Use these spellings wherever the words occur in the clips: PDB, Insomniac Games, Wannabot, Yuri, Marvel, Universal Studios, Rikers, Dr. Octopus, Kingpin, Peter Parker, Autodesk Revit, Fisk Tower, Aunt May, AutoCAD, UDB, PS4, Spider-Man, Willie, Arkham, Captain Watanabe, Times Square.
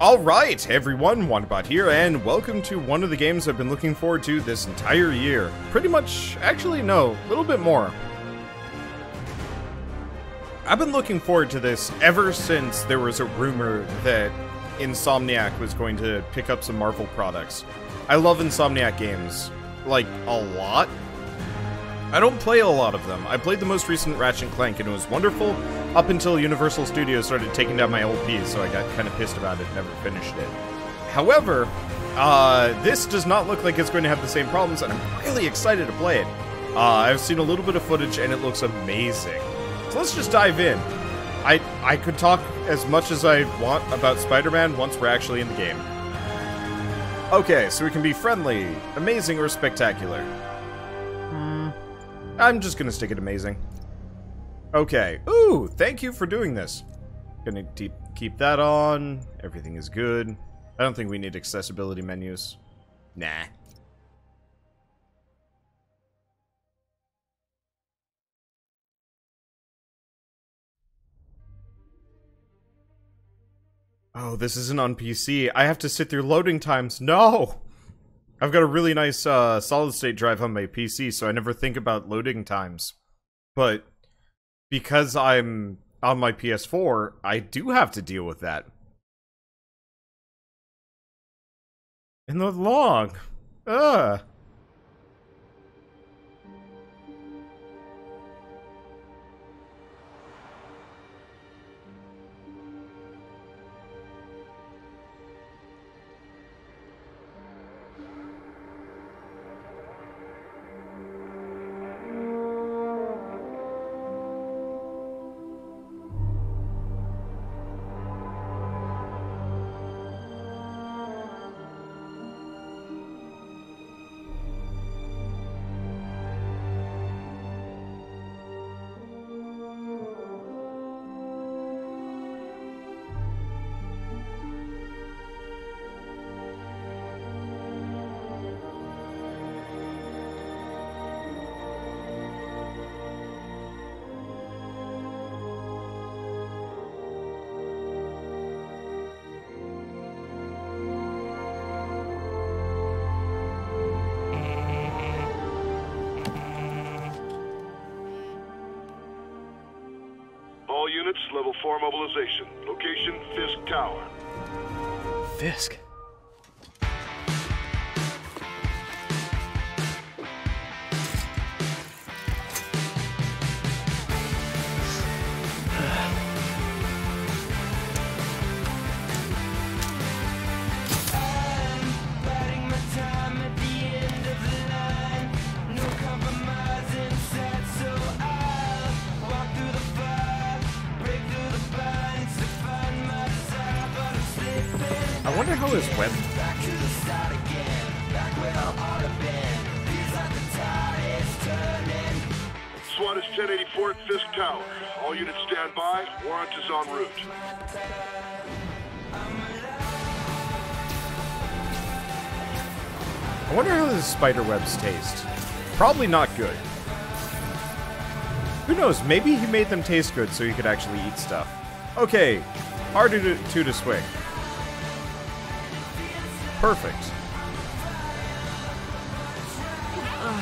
Alright everyone, Wannabot here, and welcome to one of the games I've been looking forward to this entire year. Pretty much, actually no, a little bit more. I've been looking forward to this ever since there was a rumor that Insomniac was going to pick up some Marvel products. I love Insomniac games, like, a lot. I don't play a lot of them. I played the most recent Ratchet & Clank and it was wonderful up until Universal Studios started taking down my LP, so I got kind of pissed about it and never finished it. However, this does not look like it's going to have the same problems and I'm really excited to play it. I've seen a little bit of footage and it looks amazing. So let's just dive in. I could talk as much as I want about Spider-Man once we're actually in the game. Okay, so we can be friendly, amazing, or spectacular. I'm just gonna stick it amazing. Okay. Ooh, thank you for doing this. Gonna keep that on. Everything is good. I don't think we need accessibility menus. Nah. Oh, this isn't on PC. I have to sit through loading times. No! I've got a really nice solid-state drive on my PC, so I never think about loading times. But because I'm on my PS4, I do have to deal with that. And they're long. Ugh. Units, level 4 mobilization. Location, Fisk Tower. Fisk? SWAT is 1084 at Fisk Tower. All units stand by. Warrant is en route. I wonder how the spider webs taste. Probably not good. Who knows, maybe he made them taste good so you could actually eat stuff. Okay, harder to swing. Perfect.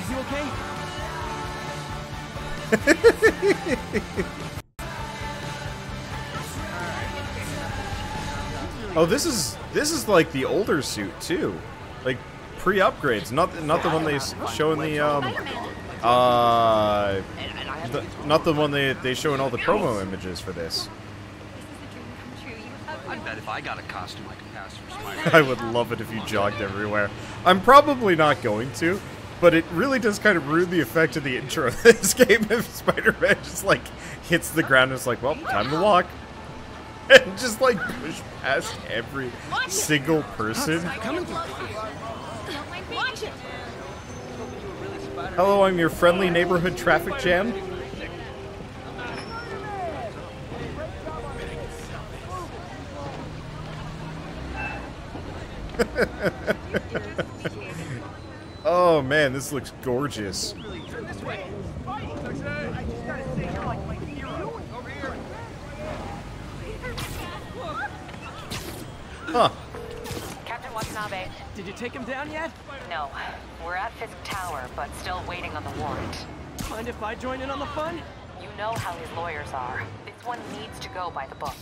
You okay? Oh, this is like the older suit too, like pre-upgrades, not the one they show in the not the one they show in all the promo images for this. I bet if I got a costume, I could pass for Spider-Man. I would love it if you jogged everywhere. I'm probably not going to, but it really does kind of ruin the effect of the intro of this game if Spider-Man just, like, hits the ground and is like, well, time to walk. And just, like, push past every single person. Hello, I'm your friendly neighborhood traffic jam. Oh man, this looks gorgeous. Huh. Captain Watanabe. Did you take him down yet? No. We're at Fisk Tower, but still waiting on the warrant. Mind if I join in on the fun? You know how his lawyers are. This one needs to go by the book.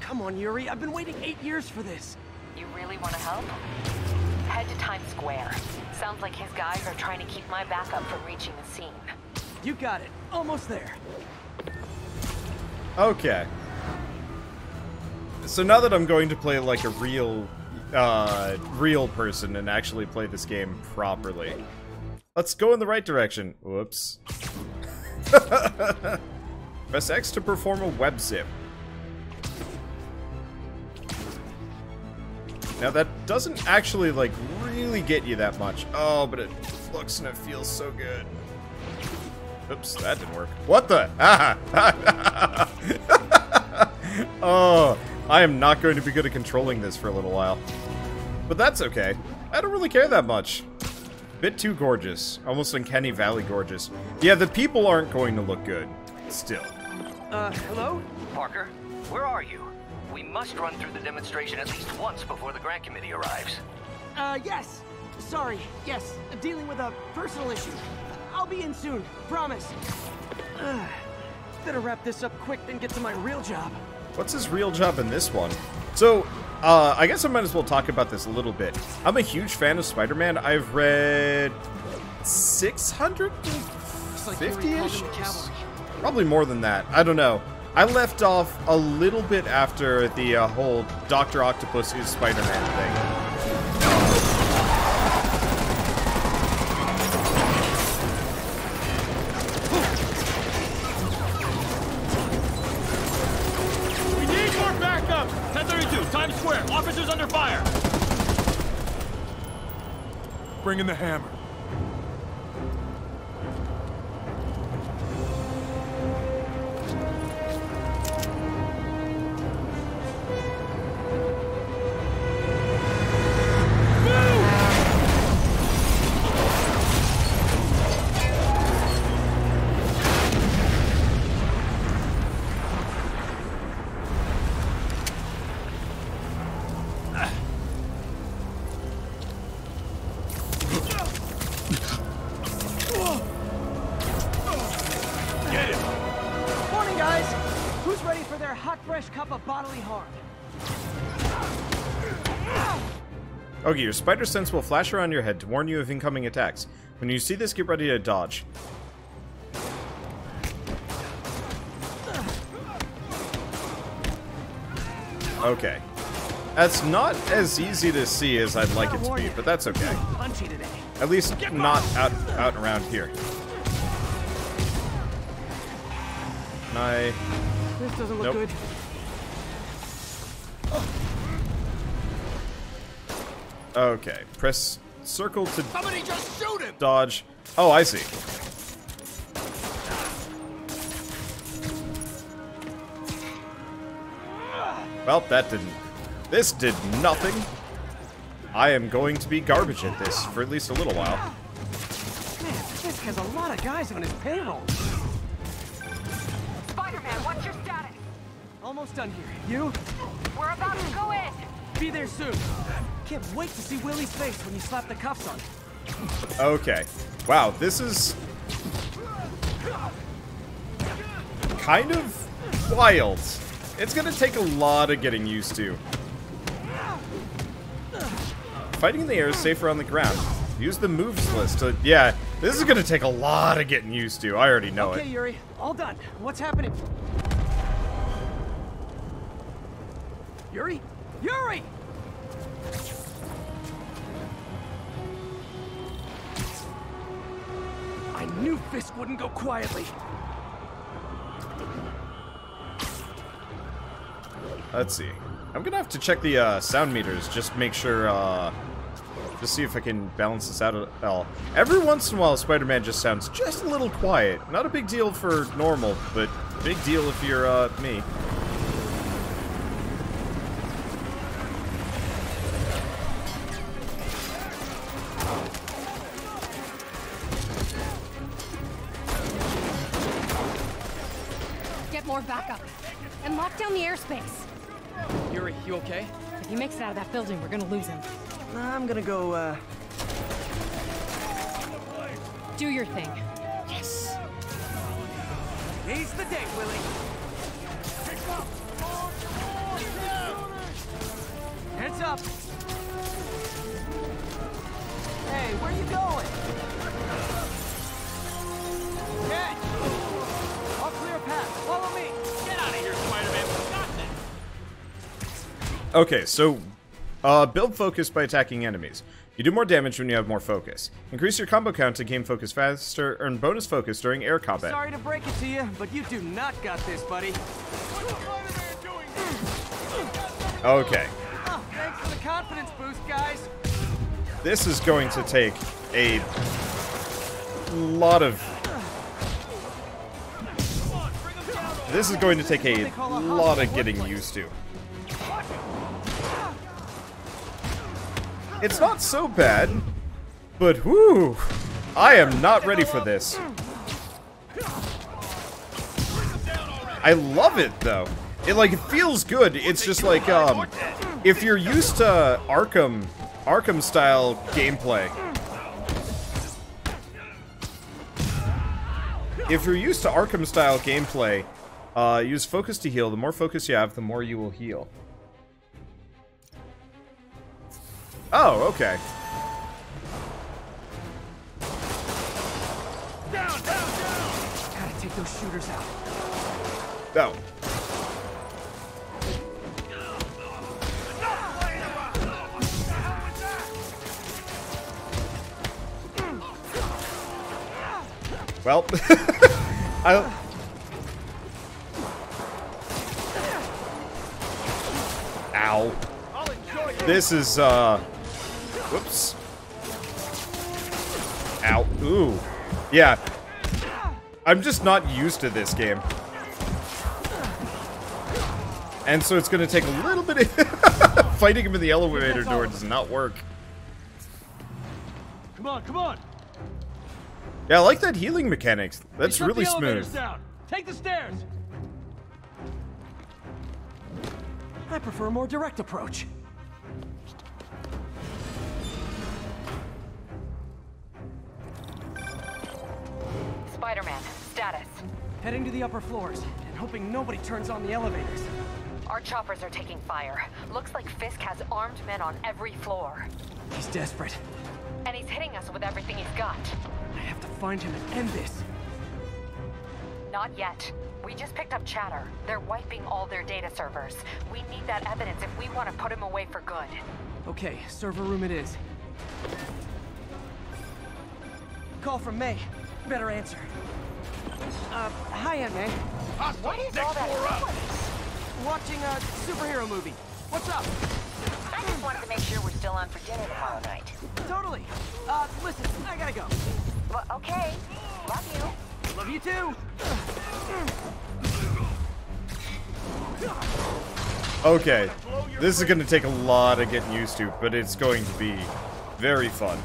Come on, Yuri. I've been waiting 8 years for this. You really want to help? Head to Times Square. Sounds like his guys are trying to keep my backup from reaching the scene. You got it. Almost there. Okay. So now that I'm going to play like a real person and actually play this game properly, let's go in the right direction. Whoops. Press X to perform a web zip. Now that doesn't actually like really get you that much. Oh, but it looks and it feels so good. Oops, that didn't work. What the? Oh, I am not going to be good at controlling this for a little while. But that's okay. I don't really care that much. Bit too gorgeous. Almost uncanny valley gorgeous. Yeah, the people aren't going to look good. Still. Hello? Parker, where are you? We must run through the demonstration at least once before the grant committee arrives. Yes. Sorry, yes. Dealing with a personal issue. I'll be in soon, promise. Better wrap this up quick than get to my real job. What's his real job in this one? So, I guess I might as well talk about this a little bit. I'm a huge fan of Spider-Man. I've read 650 issues? Probably more than that. I don't know. I left off a little bit after the whole Dr. Octopus is Spider-Man thing. Bring in the hammer. Okay, your spider sense will flash around your head to warn you of incoming attacks. When you see this, get ready to dodge. Okay. That's not as easy to see as I'd like it to be, but that's okay. At least not out and around here. And I... This doesn't look good. Okay, press circle to somebody just shoot him! Dodge. Oh, I see. Well, that didn't. This did nothing. I am going to be garbage at this for at least a little while. Man, Fisk has a lot of guys on his payroll. Spider-Man, what's your status? Almost done here. You? We're about to go in. Be there soon. Can't wait to see Willie's face when you slap the cuffs on him. Okay. Wow, this is kind of wild. It's gonna take a lot of getting used to. Fighting in the air is safer on the ground. Use the moves list to... Yeah, this is gonna take a lot of getting used to. I already know it. Okay, Yuri. All done. What's happening? Yuri? Yuri! I knew Fisk wouldn't go quietly. Let's see. I'm gonna have to check the sound meters, just make sure, just see if I can balance this out at all. Every once in a while, Spider-Man just sounds just a little quiet. Not a big deal for normal, but big deal if you're, me. Backup and lock down the airspace. Yuri, you okay? I If he makes it out of that building, we're gonna lose him. I'm gonna go, do your thing. Yes! He's the day, Willie! Pick him up! Heads up! Hey, where you going? Catch! I'll clear a path. Follow me! Get out of here, Spider-Man! We've got this! Okay, so... build focus by attacking enemies. You do more damage when you have more focus. Increase your combo count to gain focus faster, earn bonus focus during air combat. Sorry to break it to you, but you do not got this, buddy. What's Spider-Man doing here? Okay. Oh, thanks for the confidence boost, guys. This is going to take a lot of... This is going to take a lot of getting used to. It's not so bad, but whoo, I am not ready for this. I love it though. It like feels good. It's just like if you're used to Arkham style gameplay. If you're used to Arkham style gameplay, use focus to heal. The more focus you have, the more you will heal. Oh, okay. Down, down, down! Gotta take those shooters out. No. Well, I. Ow. This is Whoops. Ow. Ooh. Yeah. I'm just not used to this game. And so it's going to take a little bit of... Fighting him in the elevator door does not work. Come on, come on! Yeah, I like that healing mechanics. That's really smooth. Take the stairs! I prefer a more direct approach. Spider-Man, status. Heading to the upper floors, and hoping nobody turns on the elevators. Our choppers are taking fire. Looks like Fisk has armed men on every floor. He's desperate. And he's hitting us with everything he's got. I have to find him and end this. Not yet. We just picked up chatter. They're wiping all their data servers. We need that evidence if we want to put him away for good. Okay, server room it is. Call from May. Better answer. Hi, Aunt May. What is all that? Watching a superhero movie. What's up? I just wanted to make sure we're still on for dinner tomorrow night. Totally. Listen, I gotta go. Well, okay. Love you. Love you too. Okay. This is gonna take a lot of getting used to, but it's going to be very fun.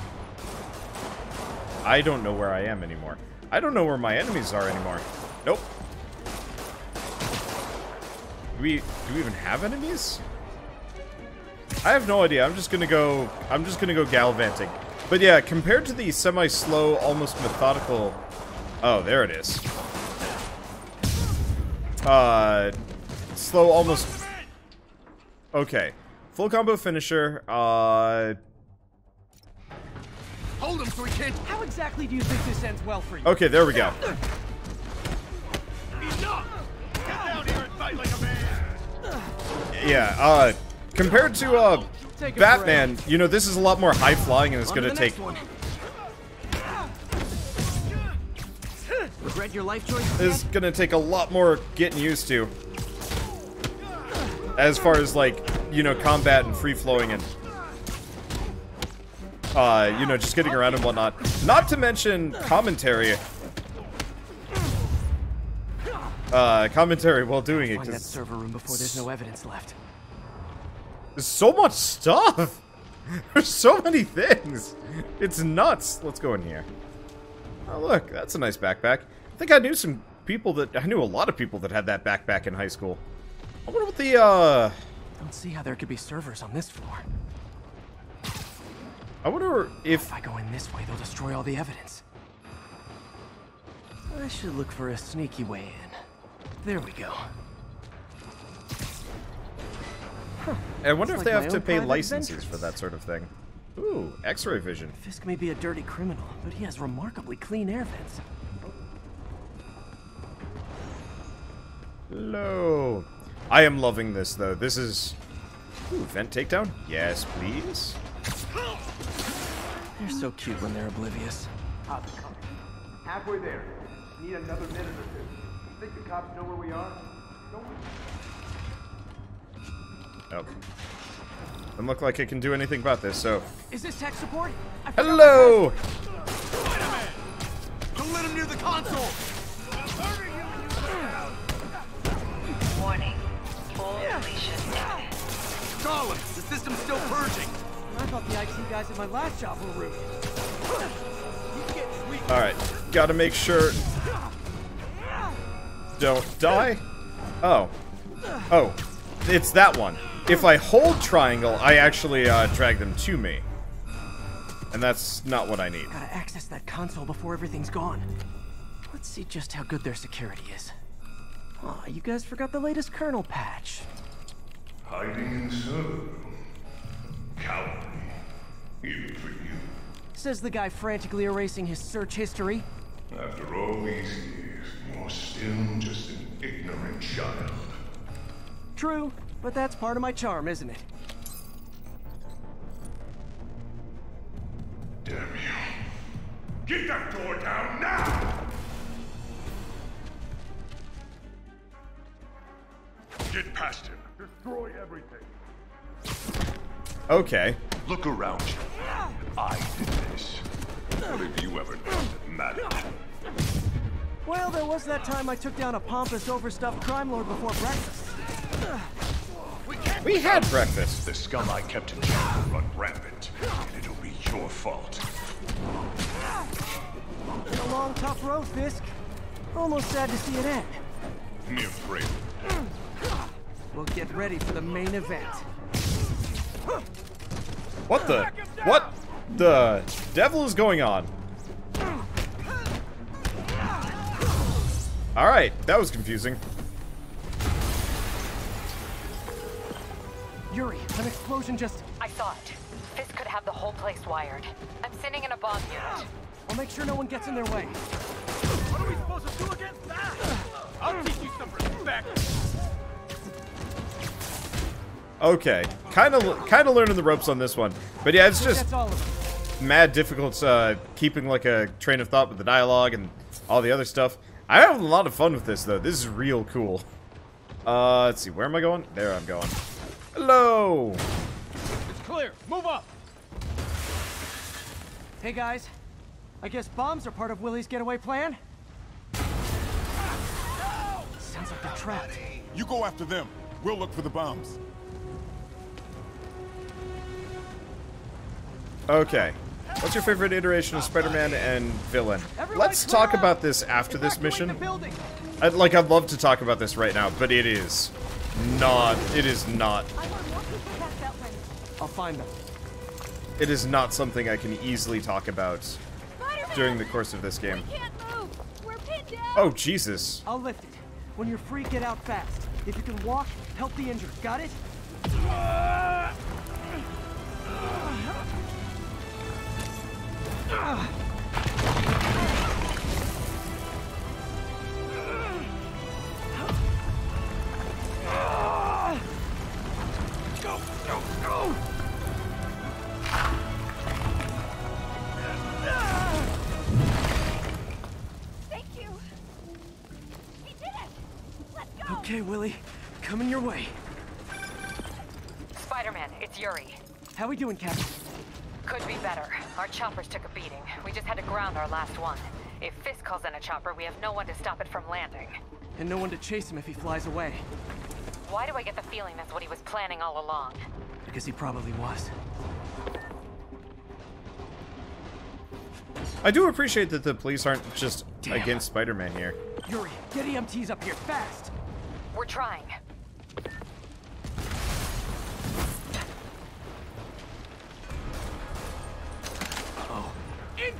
I don't know where I am anymore. I don't know where my enemies are anymore. Nope. Do we even have enemies? I have no idea. I'm just gonna go gallivanting. But yeah, compared to the semi-slow, almost methodical. Oh, there it is. Slow, almost. Okay. Full combo finisher. Hold him so he can't. How exactly do you think this ends well for you? Okay, there we go. Enough! Get down here and fight like a man. Yeah, compared to Batman, you know, this is a lot more high flying and it's gonna take. Regret your life choices. It's gonna take a lot more getting used to. As far as like, you know, combat and free flowing and you know, just getting around and whatnot. Not to mention commentary. Commentary while doing it. Find that server room before there's no evidence left. There's so much stuff. There's so many things. It's nuts. Let's go in here. Oh, look, that's a nice backpack. I think I knew some people that I knew a lot of people that had that backpack in high school. I wonder what the Don't see how there could be servers on this floor. I wonder if I go in this way, they'll destroy all the evidence. I should look for a sneaky way in. There we go. Huh. I wonder if they have to pay licenses for that sort of thing. Ooh, X-ray vision. Fisk may be a dirty criminal, but he has remarkably clean air vents. Hello. I am loving this, though. This is... Ooh, vent takedown? Yes, please. They're so cute when they're oblivious. Cops coming. Halfway there. Need another minute or two. Think the cops know where we are? Don't we? Oh. Doesn't look like it can do anything about this, so... Is this tech support? Hello! Spider-Man! Don't let him near the console! Warning. Full deletion needed. Collins, the system's still purging. I thought the IT guys at my last job were rude. Alright, gotta make sure... Don't die? Oh. Oh. It's that one. If I hold triangle, I actually drag them to me. And that's not what I need. Gotta access that console before everything's gone. Let's see just how good their security is. Aw, you guys forgot the latest kernel patch. Hiding in server. Cowardly. Even for you. Says the guy frantically erasing his search history. After all these years, you're still just an ignorant child. True, but that's part of my charm, isn't it? Damn you. Get that door down now! Get past him. Destroy everything. Okay. Look around you. I did this. What have you ever done that mattered? Well, there was that time I took down a pompous, overstuffed crime lord before breakfast. We had breakfast. The scum I kept in check will run rampant, and it'll be your fault. Been a long, tough road, Fisk. Almost sad to see it end. Near free. We'll get ready for the main event. What the? What the devil is going on? Alright, that was confusing. Yuri, an explosion just... I saw it. Fisk could have the whole place wired. I'm sitting in a bomb unit. I'll make sure no one gets in their way. What are we supposed to do against that? I'll teach you some respect. Okay, kind of learning the ropes on this one, but yeah, it's just mad difficult keeping like a train of thought with the dialogue and all the other stuff. I have a lot of fun with this though. This is real cool. Let's see, where am I going? There I'm going. Hello. It's clear. Move up. Hey guys, I guess bombs are part of Willie's getaway plan. No! Sounds like they're trapped. You go after them. We'll look for the bombs. Okay, what's your favorite iteration of Spider-Man and villain? Let's talk about this after this mission. I'd love to talk about this right now, but it is not. It is not. I'll find them. It is not something I can easily talk about during the course of this game. Oh Jesus! I'll lift it. When you're free, get out fast. If you can walk, help the injured. Got it? Go! Thank you. We did it. Let's go. Okay, Willie, coming your way. Spider-Man, it's Yuri. How we doing, Captain? Could be better. Our choppers took a beating. We just had to ground our last one. If Fisk calls in a chopper, we have no one to stop it from landing. And no one to chase him if he flies away. Why do I get the feeling that's what he was planning all along? Because he probably was. I do appreciate that the police aren't just against Spider-Man here. Yuri, get EMTs up here fast! We're trying.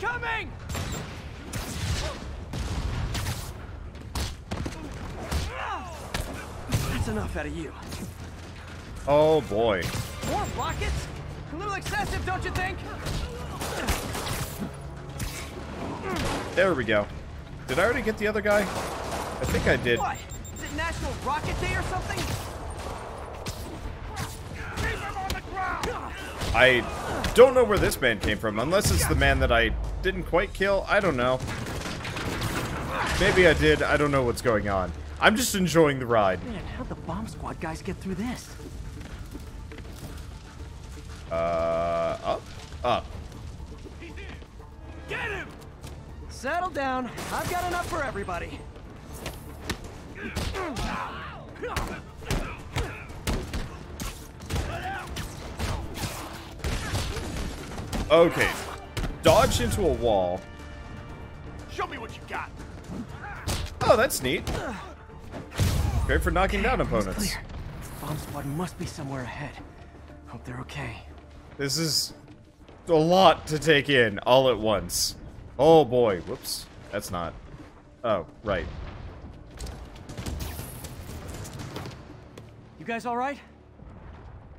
coming! That's enough out of you. Oh boy. More rockets? A little excessive, don't you think? There we go. Did I already get the other guy? I think I did. What? Is it National Rocket Day or something? Leave him on the ground! I don't know where this man came from, unless it's the man that I didn't quite kill. I don't know. Maybe I did. I don't know what's going on. I'm just enjoying the ride. Man, how'd the bomb squad guys get through this? Up. Get him! Settle down. I've got enough for everybody. Okay. Dodge into a wall. Show me what you got. Oh, that's neat. Great for knocking down opponents. Bomb squad must be somewhere ahead. Hope they're okay. This is a lot to take in all at once. Oh boy, whoops. That's not. Oh, right. You guys all right?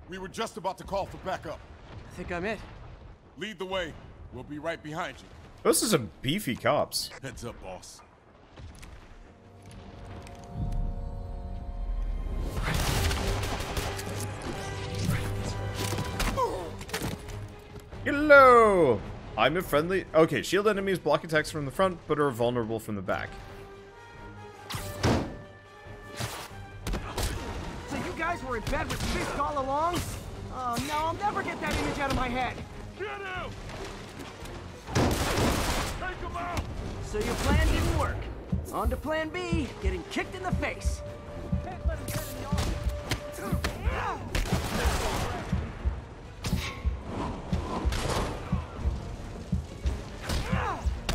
We were just about to call for backup. I think I'm it. Lead the way. We'll be right behind you. Those are some beefy cops. Heads up, boss. Hello! I'm a friendly... Okay, shield enemies, block attacks from the front, but are vulnerable from the back. So you guys were in bed with Fisk all along? Oh no, I'll never get that image out of my head. Get out! Take him out! So your plan didn't work. On to plan B, getting kicked in the face. Can't let him get in the office.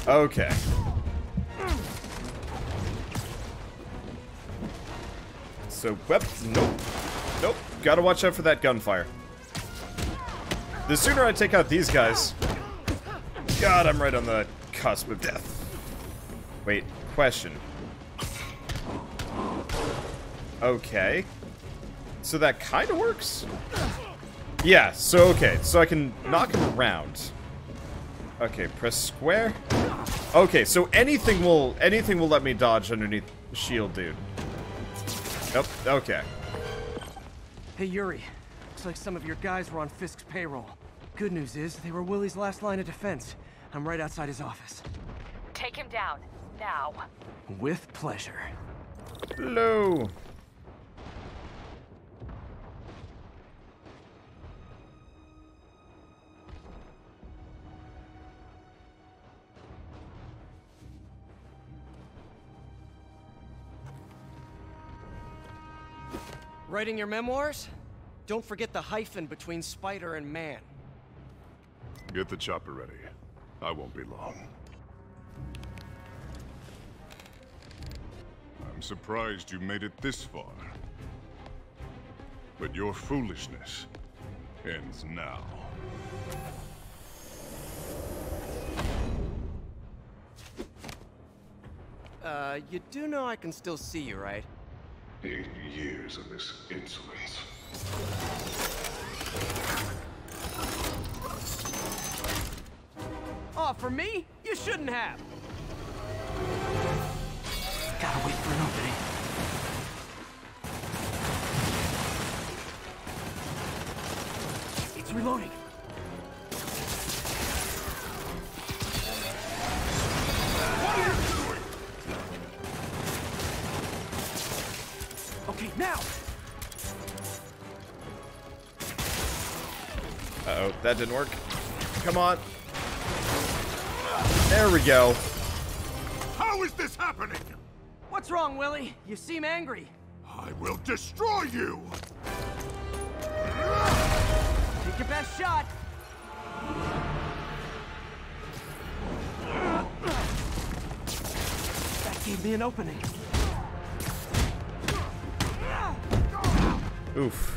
Okay. So, nope. Gotta watch out for that gunfire. The sooner I take out these guys... God, I'm right on the cusp of death. Wait, question. Okay. So that kinda works? Yeah, so okay. So I can knock him around. Okay, press square. Okay, so anything will let me dodge underneath the shield, dude. Nope. Okay. Hey Yuri, looks like some of your guys were on Fisk's payroll. Good news is they were Willie's last line of defense. I'm right outside his office. Take him down now. With pleasure. Hello. Writing your memoirs? Don't forget the hyphen between spider and man. Get the chopper ready. I won't be long. I'm surprised you made it this far. But your foolishness ends now. You do know I can still see you, right? 8 years of this insolence. Oh, for me? You shouldn't have. Gotta wait for an opening. It's reloading. Uh-oh, that didn't work. Come on. There we go. How is this happening? What's wrong, Willie? You seem angry. I will destroy you! Take your best shot. That gave me an opening. Oof.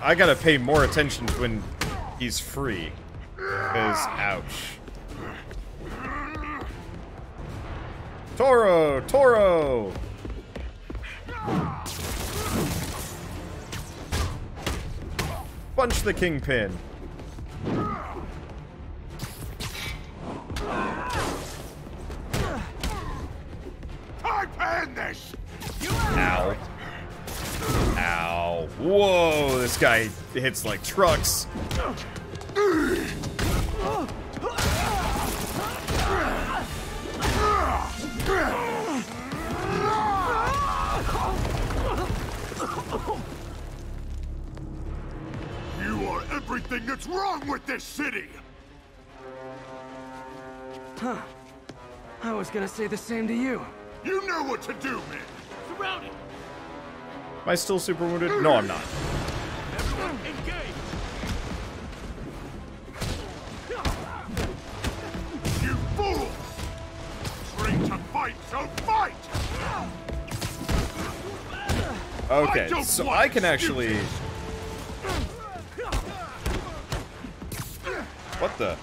I gotta pay more attention when he's free. Because, ouch. Toro! Toro! Punch the Kingpin. I'm paying this. Ow. Ow. Whoa, this guy hits like trucks. Everything that's wrong with this city! Huh. I was gonna say the same to you. You know what to do, man! Surround it! Am I still super wounded? No, I'm not. Everyone engage! You fools! Train to fight, so fight! Okay, so I can actually... What the?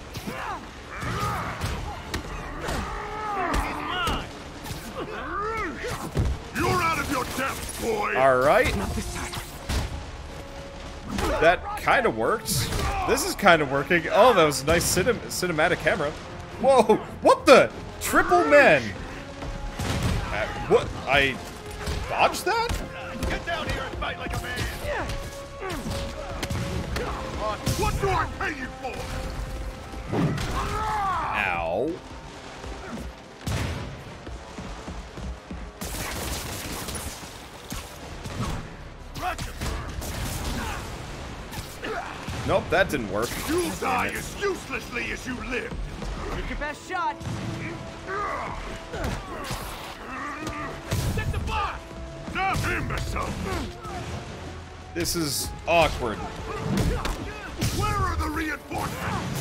You're out of your depth, boy. All right. That kind of worked. This is kind of working. Oh, that was a nice cinematic camera. Whoa! What the? Triple men. What? I dodged that? Get down here and fight like a man. What do I pay you for? Ow. Nope, that didn't work. You'll die as uselessly as you live. Take your best shot. Set the block. Stop him, myself. This is awkward. Where are the reinforcements?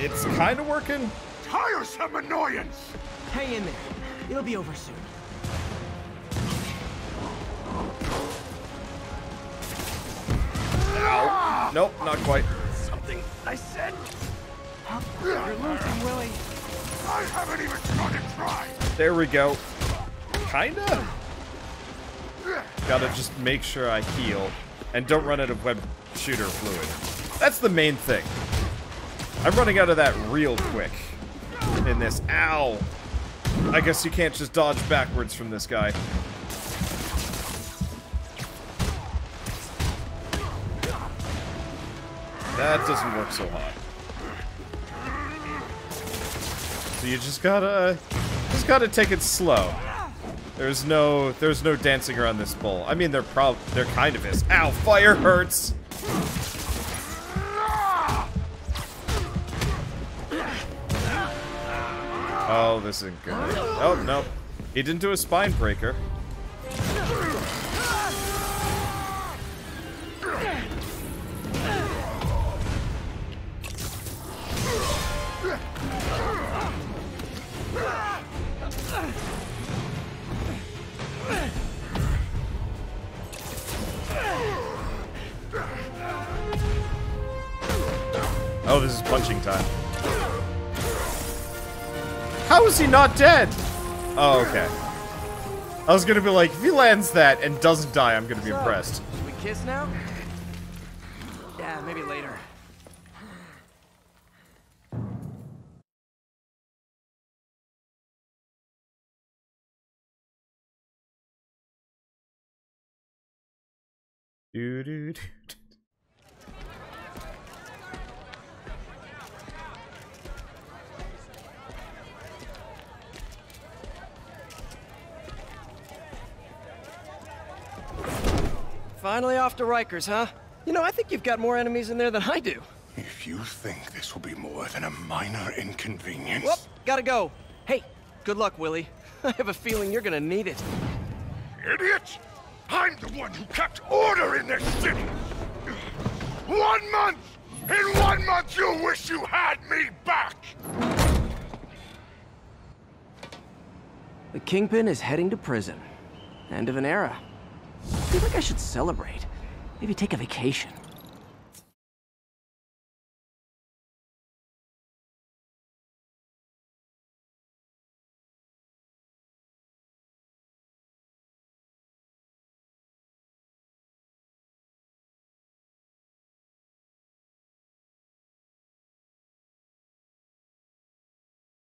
It's kind of working. Tiresome annoyance. Hang in there. It'll be over soon. Ow. Nope, not quite. Something I said. You're losing, Willie. I haven't even tried. There we go. Kinda. Gotta just make sure I heal. And don't run out of web shooter fluid. That's the main thing. I'm running out of that real quick in this. Ow! I guess you can't just dodge backwards from this guy. That doesn't work so hot. So you just gotta take it slow. There's no dancing around this bull. I mean, there kind of is. Ow, fire hurts. Oh, this isn't good. Oh, no. He didn't do a spine breaker. Oh, this is punching time. How is he not dead? Oh, okay. I was gonna be like, if he lands that and doesn't die, I'm gonna be impressed. Should we kiss now? Yeah, maybe later. Dude. Finally off to Rikers, huh? You know, I think you've got more enemies in there than I do. If you think this will be more than a minor inconvenience... Whoop! Gotta go. Hey, good luck, Willie. I have a feeling you're gonna need it. Idiot! I'm the one who kept order in this city! 1 month! In 1 month, you'll wish you had me back! The Kingpin is heading to prison. End of an era. I feel like I should celebrate. Maybe take a vacation.